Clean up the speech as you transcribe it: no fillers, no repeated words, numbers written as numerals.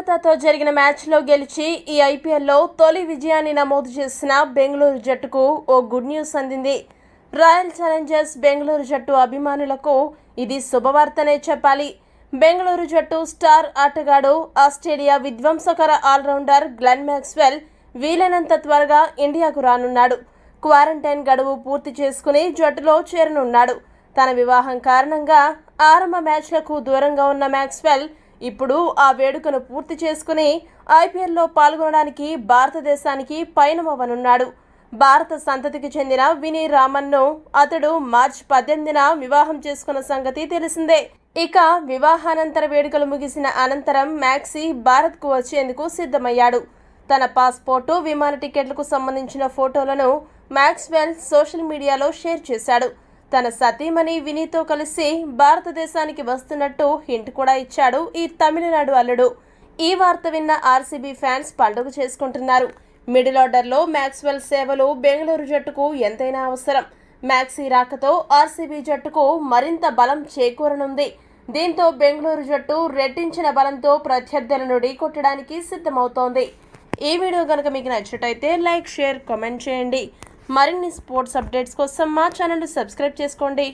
కోల్కతాతో జరిగిన మ్యాచ్లో గెలిచి ఈ IPL లో తొలి విజయాన్ని నమోదు చేసిన బెంగళూరు జట్టుకు ఓ గుడ్ న్యూస్ అందింది. రాయల్ ఛాలెంజర్స్ బెంగళూరు జట్టు అభిమానులకు ఇది శుభవార్తనే చెప్పాలి. బెంగళూరు జట్టు స్టార్ ఆటగాడు ఆస్ట్రేలియా విధ్వంసకర ఆల్రౌండర్ గ్లెన్ మ్యాక్స్వెల్ వీలైనంత త్వరగా ఇండియాకు రానున్నాడు. క్వారంటైన్ గడువు పూర్తి చేసుకుని జట్టులో చేరనున్నాడు. తన వివాహం కారణంగా ఆరంభ మ్యాచ్లకు దూరంగా ఉన్న మ్యాక్స్వెల్ ఇప్పుడు ఆ వేడుకను పూర్తి చేసుకుని IPL లో పాల్గొనడానికి భారతదేశానికి పయనమవ్వనున్నాడు. భారత సంతతికి చెందిన వినీ రామన్ను అతడు మార్చి 18న వివాహం చేసుకున్న సంగతి తెలిసిందే. ఇక వివాహానంతర వేడుకలు ముగిసిన అనంతరం మ్యాక్సీ భారత్కు వచ్చేందుకు సిద్ధమయ్యాడు. తన పాస్పోర్టు, విమాన టికెట్లకు సంబంధించిన ఫోటోలను మ్యాక్స్వెల్ సోషల్ మీడియాలో షేర్ చేశాడు. తన సతీమణి వినీతో కలిసి భారతదేశానికి వస్తున్నట్టు హింట్ కూడా ఇచ్చాడు ఈ తమిళనాడు అల్లుడు. ఈ వార్త విన్న RCB ఫ్యాన్స్ పండుగ చేసుకుంటున్నారు. మిడిల్ ఆర్డర్లో మ్యాక్స్వెల్ సేవలు బెంగళూరు జట్టుకు ఎంతైనా అవసరం. మ్యాక్సీ రాకతో RCB జట్టుకు మరింత బలం చేకూరనుంది. దీంతో బెంగళూరు జట్టు రెట్టించిన బలంతో ప్రత్యర్థులను ఢీకొట్టడానికి సిద్ధమవుతోంది. ఈ వీడియో కనుక మీకు నచ్చినట్టయితే లైక్, షేర్, కామెంట్ చేయండి. మరిన్ని స్పోర్ట్స్ అప్డేట్స్ కోసం మా ఛానల్ను సబ్స్క్రైబ్ చేసుకోండి.